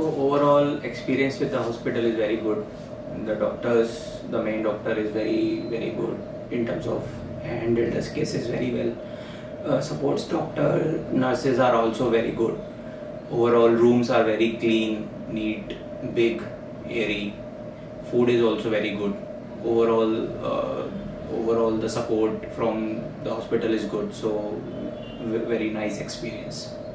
So overall experience with the hospital is very good. The doctors, the main doctor is very good in terms of handled the cases very well. Supports doctor, nurses are also very good. Overall rooms are very clean, neat, big, airy. Food is also very good. Overall the support from the hospital is good, so very nice experience.